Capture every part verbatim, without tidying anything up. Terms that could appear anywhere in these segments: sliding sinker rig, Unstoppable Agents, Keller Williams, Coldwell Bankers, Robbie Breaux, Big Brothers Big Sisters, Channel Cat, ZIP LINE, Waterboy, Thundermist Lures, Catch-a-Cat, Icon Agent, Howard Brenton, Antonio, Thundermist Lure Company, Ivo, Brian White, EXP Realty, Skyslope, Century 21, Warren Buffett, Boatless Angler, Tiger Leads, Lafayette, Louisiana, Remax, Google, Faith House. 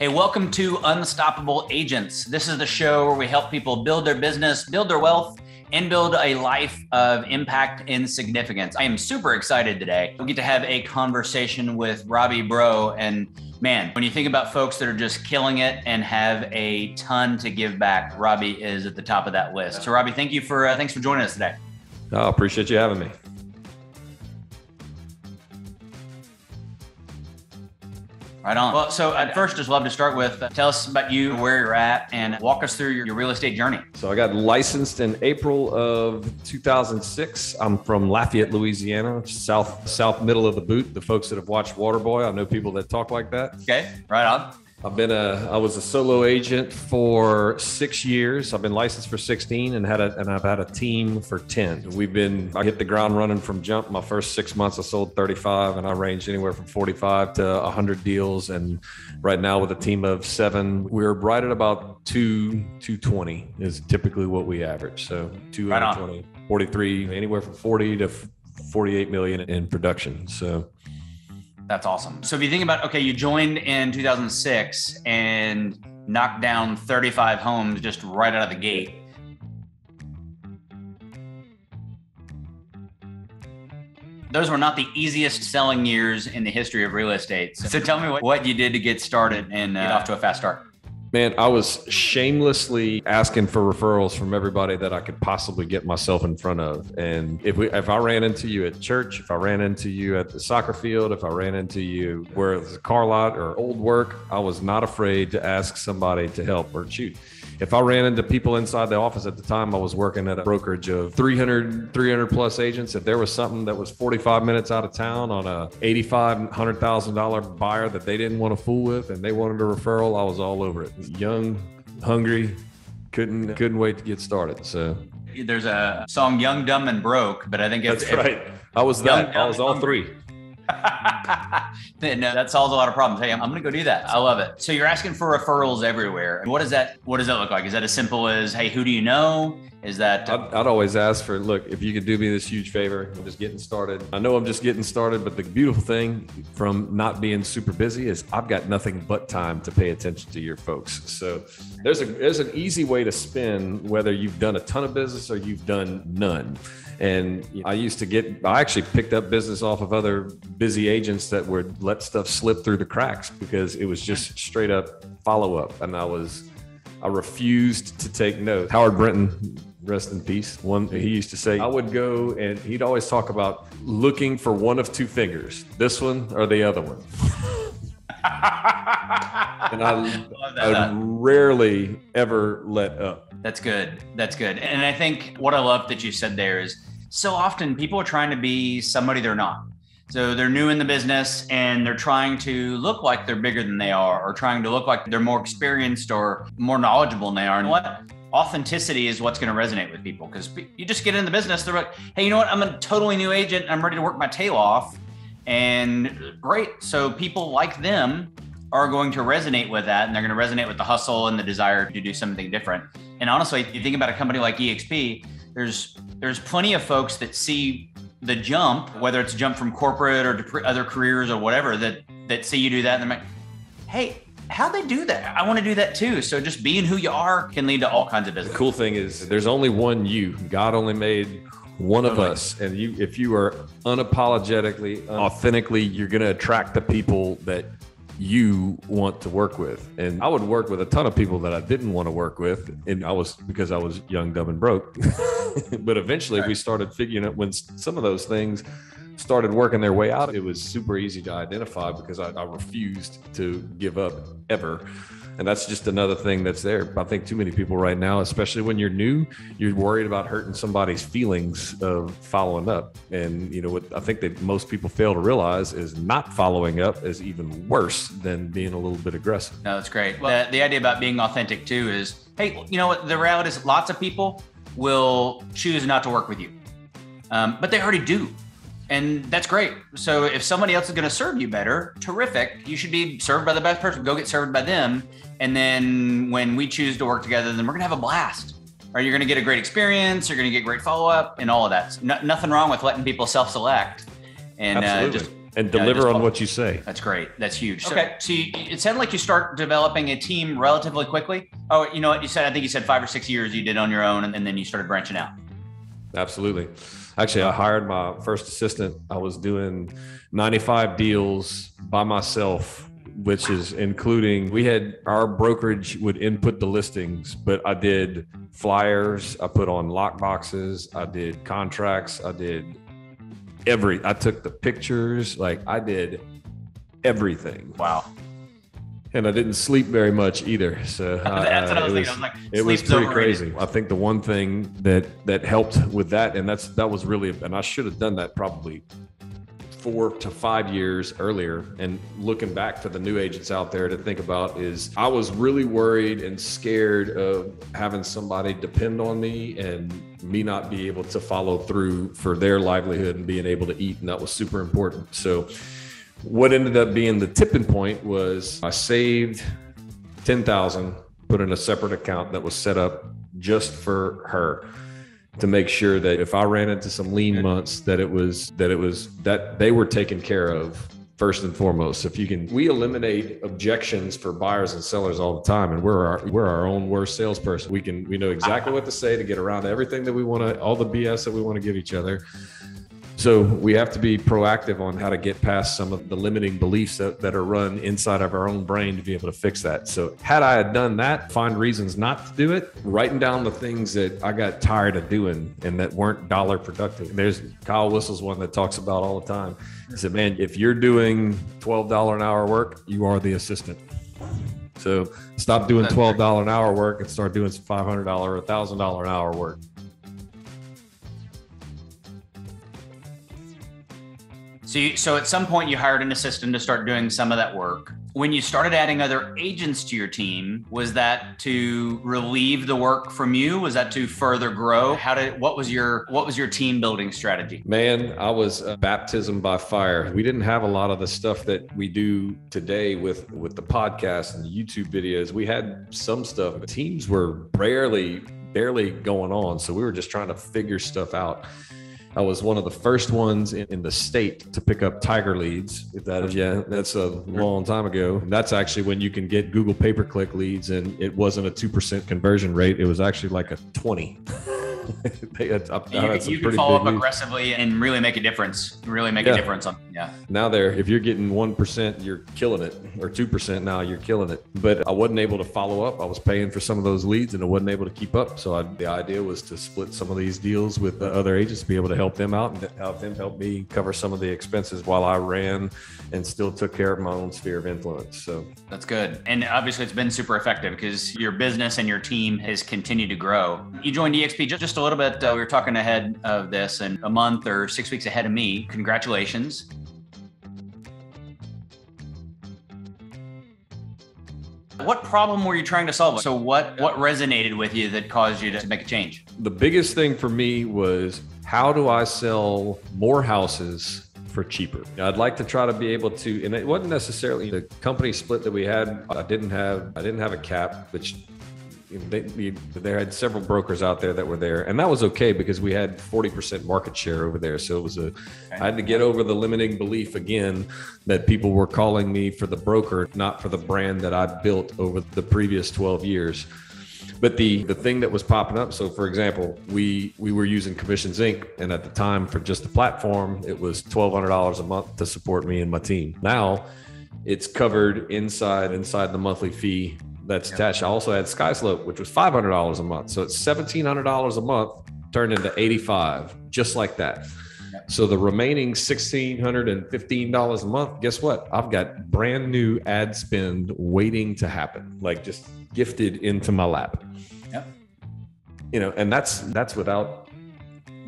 Hey, welcome to Unstoppable Agents. This is the show where we help people build their business, build their wealth, and build a life of impact and significance. I am super excited today. We get to have a conversation with Robbie Breaux. And man, when you think about folks that are just killing it and have a ton to give back, Robbie is at the top of that list. So Robbie, thank you for, uh, thanks for joining us today. I appreciate you having me. Right on. Well, so I'd first just love to start with, uh, tell us about you, where you're at, and walk us through your, your real estate journey. So I got licensed in April of two thousand six. I'm from Lafayette, Louisiana, south, south middle of the boot. The folks that have watched Waterboy, I know people that talk like that. Okay, right on. I've been a, I was a solo agent for six years. I've been licensed for sixteen and had a, and I've had a team for ten. We've been, I hit the ground running from jump. My first six months, I sold thirty-five and I ranged anywhere from forty-five to a hundred deals. And right now with a team of seven, we're right at about two, two twenty is typically what we average. So two twenty, forty-three, anywhere from forty to forty-eight million in production. So that's awesome. So if you think about, okay, you joined in two thousand six and knocked down thirty-five homes just right out of the gate. Those were not the easiest selling years in the history of real estate. So, so tell me what, what you did to get started and uh, get off to a fast start. Man, I was shamelessly asking for referrals from everybody that I could possibly get myself in front of. And if we, if I ran into you at church, if I ran into you at the soccer field, if I ran into you where it was a car lot or old work, I was not afraid to ask somebody to help or shoot. If I ran into people inside the office at the time, I was working at a brokerage of three hundred, three hundred plus agents. If there was something that was forty-five minutes out of town on a eighty-five thousand dollars, one hundred thousand dollars buyer that they didn't want to fool with and they wanted a referral, I was all over it. Young, hungry, couldn't couldn't wait to get started. So there's a song, Young, Dumb, and Broke, but I think it's- That's right. I was young, that. I was all three. No, that solves a lot of problems. Hey, I'm, I'm going to go do that. I love it. So you're asking for referrals everywhere. What does that, what does that look like? Is that as simple as, hey, who do you know? Is that? I'd, I'd always ask for, look, if you could do me this huge favor, I'm just getting started. I know I'm just getting started, but the beautiful thing from not being super busy is I've got nothing but time to pay attention to your folks. So there's a, there's an easy way to spin whether you've done a ton of business or you've done none. And I used to get, I actually picked up business off of other busy agents that would let stuff slip through the cracks because it was just straight up follow up. And I was, I refused to take notes. Howard Brenton, rest in peace. One, he used to say, I would go and he'd always talk about looking for one of two fingers, this one or the other one. And I, I rarely ever let up. That's good. That's good. And I think what I love that you said there is so often people are trying to be somebody they're not. So they're new in the business and they're trying to look like they're bigger than they are, or trying to look like they're more experienced or more knowledgeable than they are. And what authenticity is what's going to resonate with people, because you just get in the business. They're like, hey, you know what? I'm a totally new agent. I'm ready to work my tail off. And great. So people like them are going to resonate with that, and they're going to resonate with the hustle and the desire to do something different. And honestly, if you think about a company like E X P, there's there's plenty of folks that see the jump, whether it's a jump from corporate or to other careers or whatever, that that see you do that and they're like, hey, how'd they do that? I want to do that too. So just being who you are can lead to all kinds of business. The cool thing is there's only one you. God only made one of us. And you, if you are unapologetically, authentically, you're going to attract the people that you want to work with. And I would work with a ton of people that I didn't want to work with. And I was, because I was young, dumb, and broke. But eventually we started figuring out when some of those things started working their way out, it was super easy to identify because I, I refused to give up ever. And that's just another thing that's there. I think too many people right now, especially when you're new, you're worried about hurting somebody's feelings of following up. And you know what I think that most people fail to realize is not following up is even worse than being a little bit aggressive. No, that's great. Well, the, the idea about being authentic too is, hey, you know what? The reality is lots of people will choose not to work with you, um, but they already do. And that's great. So if somebody else is going to serve you better, terrific. You should be served by the best person. Go get served by them. And then when we choose to work together, then we're going to have a blast. Or you're going to get a great experience. You're going to get great follow-up and all of that. So no, nothing wrong with letting people self-select and uh, just And deliver yeah, on what you say. That's great. That's huge. Okay. So, so you, it sounded like you start developing a team relatively quickly. Oh, you know what you said? I think you said five or six years you did on your own, and, and then you started branching out. Absolutely. Actually, I hired my first assistant. I was doing ninety-five deals by myself, which is including, we had our brokerage would input the listings, but I did flyers. I put on lockboxes. I did contracts. I did every, I took the pictures, like I did everything. Wow. And I didn't sleep very much either. So that's I, what I was, was thinking. I was like, it was pretty crazy. I think the one thing that, that helped with that, and that's, that was really, and I should have done that probably four to five years earlier. And looking back for the new agents out there to think about is I was really worried and scared of having somebody depend on me and me not be able to follow through for their livelihood and being able to eat. And that was super important. So what ended up being the tipping point was I saved ten thousand, put in a separate account that was set up just for her to make sure that if I ran into some lean months, that it was, that it was, that they were taken care of first and foremost. If you can, we eliminate objections for buyers and sellers all the time. And we're our, we're our own worst salesperson. We can, we know exactly what to say to get around everything that we want to, all the B S that we want to give each other. So we have to be proactive on how to get past some of the limiting beliefs that, that are run inside of our own brain to be able to fix that. So had I had done that, find reasons not to do it, writing down the things that I got tired of doing and that weren't dollar productive. And there's Kyle Whistle's one that talks about all the time. He said, man, if you're doing twelve dollars an hour work, you are the assistant. So stop doing twelve dollars an hour work and start doing some five hundred dollars or one thousand dollars an hour work. So, you, so at some point you hired an assistant to start doing some of that work. When you started adding other agents to your team, was that to relieve the work from you? Was that to further grow? How did, what was your, what was your team building strategy? Man, I was a baptism by fire. We didn't have a lot of the stuff that we do today with, with the podcast and the YouTube videos. We had some stuff, but teams were rarely, barely going on. So we were just trying to figure stuff out. I was one of the first ones in, in the state to pick up Tiger Leads. If that is, yeah, that's a long time ago. And that's actually when you can get Google pay-per-click leads, and it wasn't a two percent conversion rate. It was actually like a twenty. they, I, I you you can follow up leads. aggressively and really make a difference, really make yeah. a difference. on Yeah. Now there, if you're getting one percent, you're killing it, or two percent now, you're killing it. But I wasn't able to follow up. I was paying for some of those leads and I wasn't able to keep up. So I, the idea was to split some of these deals with the other agents to be able to help them out and help them help me cover some of the expenses while I ran and still took care of my own sphere of influence. So that's good. And obviously it's been super effective because your business and your team has continued to grow. You joined E X P just, just a little bit. Uh, we were talking ahead of this and a month or six weeks ahead of me. Congratulations. What problem were you trying to solve? So what, what resonated with you that caused you to make a change? The biggest thing for me was, how do I sell more houses for cheaper? I'd like to try to be able to, and it wasn't necessarily the company split that we had. I didn't have, I didn't have a cap, which they, they, they had several brokers out there that were there, and that was okay because we had forty percent market share over there. So it was a, okay. I had to get over the limiting belief again that people were calling me for the broker, not for the brand that I built over the previous twelve years. But the, the thing that was popping up, so for example, we, we were using Commissions Incorporated. And at the time for just the platform, it was twelve hundred dollars a month to support me and my team. Now it's covered inside, inside the monthly fee that's attached. I also had Skyslope, which was five hundred dollars a month. So it's seventeen hundred dollars a month turned into eighty-five, just like that. So the remaining one thousand six hundred fifteen dollars a month, guess what? I've got brand new ad spend waiting to happen, like just gifted into my lap. Yep. You know, and that's, that's without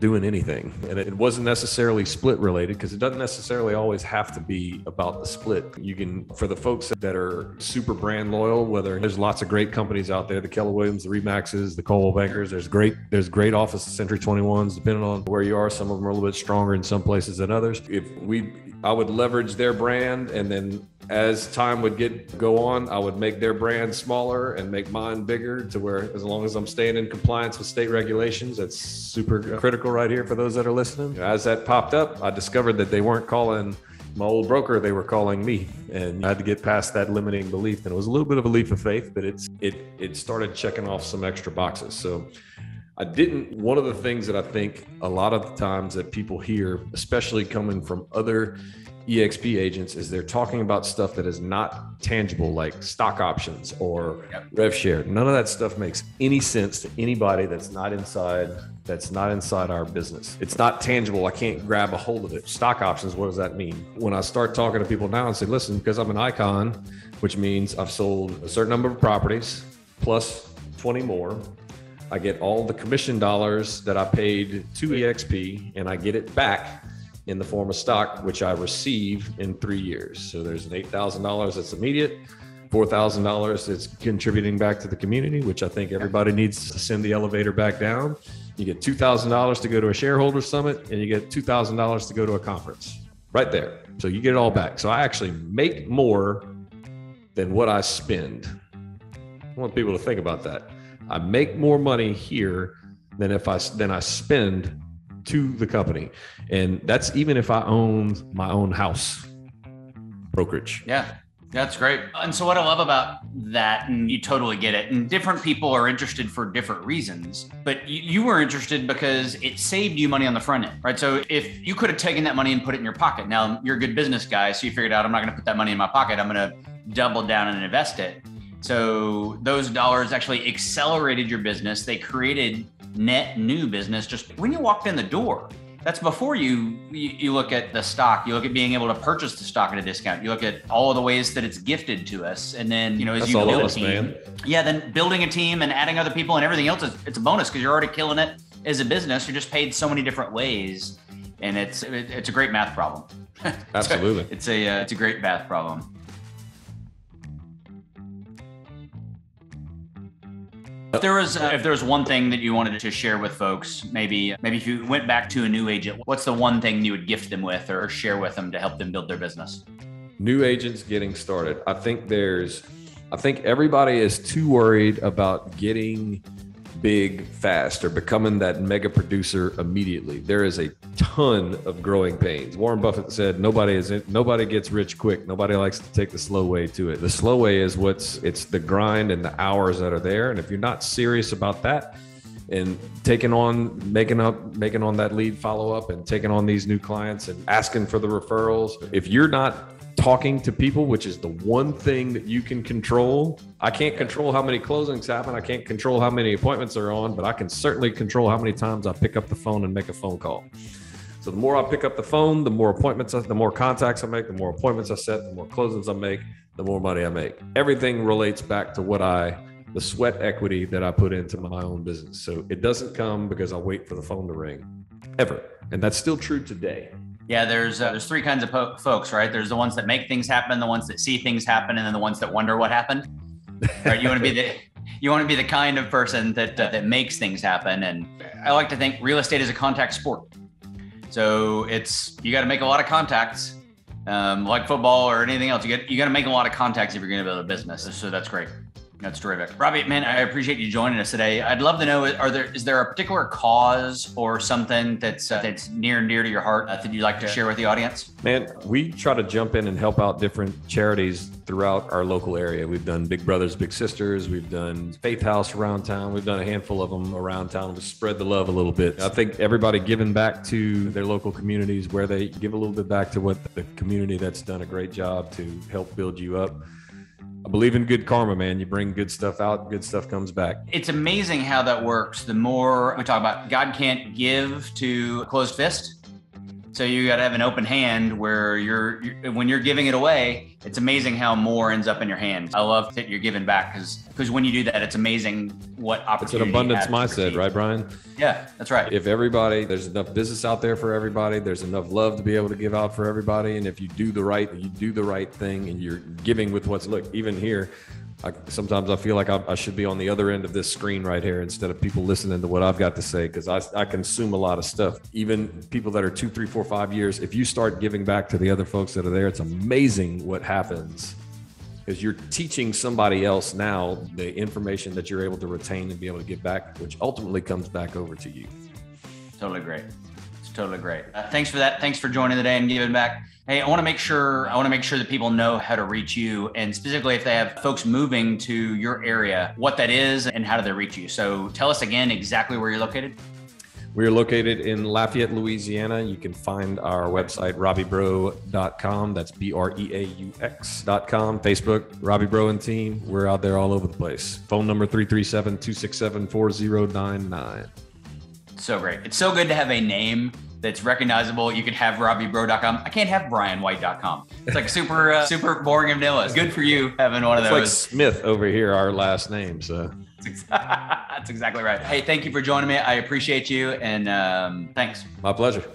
doing anything. And it wasn't necessarily split related, because it doesn't necessarily always have to be about the split. You can, for the folks that are super brand loyal, whether there's lots of great companies out there, the Keller Williams, the Remaxes, the Coldwell Bankers, there's great, there's great office Century twenty-ones, depending on where you are. Some of them are a little bit stronger in some places than others. If we, I would leverage their brand, and then as time would get go on, I would make their brand smaller and make mine bigger, to where as long as I'm staying in compliance with state regulations, that's super critical right here for those that are listening. As that popped up, I discovered that they weren't calling my old broker, they were calling me, and I had to get past that limiting belief. And it was a little bit of a leap of faith, but it's it it started checking off some extra boxes. So I didn't, one of the things that I think a lot of the times that people hear, especially coming from other E X P agents, is they're talking about stuff that is not tangible, like stock options or rev share. None of that stuff makes any sense to anybody that's not inside, that's not inside our business. It's not tangible. I can't grab a hold of it. Stock options, what does that mean? When I start talking to people now and say, listen, because I'm an icon, which means I've sold a certain number of properties plus twenty more, I get all the commission dollars that I paid to E X P and I get it back in the form of stock, which I receive in three years. So there's an eight thousand dollars that's immediate, four thousand dollars that's contributing back to the community, which I think everybody needs to send the elevator back down. You get two thousand dollars to go to a shareholder summit and you get two thousand dollars to go to a conference right there. So you get it all back. So I actually make more than what I spend. I want people to think about that. I make more money here than if I, than I spend to the company. And that's even if I owned my own house brokerage. Yeah, that's great. And so what I love about that, and you totally get it, and different people are interested for different reasons, but you, you were interested because it saved you money on the front end, right? So if you could have taken that money and put it in your pocket, now you're a good business guy, so you figured out, I'm not going to put that money in my pocket. I'm going to double down and invest it. So those dollars actually accelerated your business. They created net new business just when you walked in the door. That's before you, you you look at the stock, you look at being able to purchase the stock at a discount. You look at all of the ways that it's gifted to us. And then, you know, as That's you build a us, team, man. yeah, then building a team and adding other people and everything else, is it's a bonus because you're already killing it as a business. You're just paid so many different ways. And it's, it, it's a great math problem. Absolutely. It's a, uh, it's a great math problem. If there was uh, if there was one thing that you wanted to share with folks, maybe maybe if you went back to a new agent, what's the one thing you would gift them with or share with them to help them build their business? New agents getting started. I think there's, I think everybody is too worried about getting big fast or becoming that mega producer immediately. There is a ton of growing pains. Warren Buffett said, nobody is nobody gets rich quick. Nobody likes to take the slow way to it. The slow way is what's, it's the grind and the hours that are there. And if you're not serious about that and taking on, making up, making on that lead follow-up and taking on these new clients and asking for the referrals, if you're not talking to people, which is the one thing that you can control. I can't control how many closings happen. I can't control how many appointments are on, but I can certainly control how many times I pick up the phone and make a phone call. So the more I pick up the phone, the more appointments, I, the more contacts I make, the more appointments I set, the more closings I make, the more money I make. Everything relates back to what I, the sweat equity that I put into my own business. So it doesn't come because I wait for the phone to ring ever. And that's still true today. Yeah, there's uh, there's three kinds of po- folks, right? There's the ones that make things happen, the ones that see things happen, and then the ones that wonder what happened. Right? You want to be the you want to be the kind of person that uh, that makes things happen. And I like to think real estate is a contact sport. So it's you got to make a lot of contacts, um, like football or anything else. You got you got to make a lot of contacts if you're going to build a business. So that's great. That's terrific. Robbie, man, I appreciate you joining us today. I'd love to know, are there is there a particular cause or something that's uh, that's near and dear to your heart uh, that you'd like to share with the audience? Man, we try to jump in and help out different charities throughout our local area. We've done Big Brothers Big Sisters. We've done Faith House around town. We've done a handful of them around town to spread the love a little bit. I think everybody giving back to their local communities where they give a little bit back to what the community that's done a great job to help build you up. I believe in good karma, man. You bring good stuff out, good stuff comes back. It's amazing how that works. The more we talk about God can't give to a closed fist. So you got to have an open hand where you're, you're, when you're giving it away, it's amazing how more ends up in your hand. I love that you're giving back because because when you do that, it's amazing what opportunity. It's an abundance mindset, right, Brian? Yeah, that's right. If everybody, there's enough business out there for everybody, there's enough love to be able to give out for everybody. And if you do the right, you do the right thing and you're giving with what's, look, even here, I, sometimes I feel like I, I should be on the other end of this screen right here instead of people listening to what I've got to say because I, I consume a lot of stuff. Even people that are two, three, four, five years, if you start giving back to the other folks that are there, it's amazing what happens because you're teaching somebody else now the information that you're able to retain and be able to give back, which ultimately comes back over to you. Totally great. totally great. Uh, thanks for that. Thanks for joining today and giving back. Hey, I want to make sure I want to make sure that people know how to reach you, and specifically if they have folks moving to your area, what that is and how do they reach you. So tell us again exactly where you're located. We are located in Lafayette, Louisiana. You can find our website, robbie breaux dot com. That's B R E A U X dot com. Facebook, Robbie Breaux and team. We're out there all over the place. Phone number three three seven, two six seven, four zero nine nine. So great. It's so good to have a name that's recognizable. You could have robbie breaux dot com. I can't have brian white dot com. It's like super, uh, super boring and vanilla. It's good for you having one of it's those. It's like Smith over here, our last name, so. That's exactly right. Hey, thank you for joining me. I appreciate you, and um, thanks. My pleasure.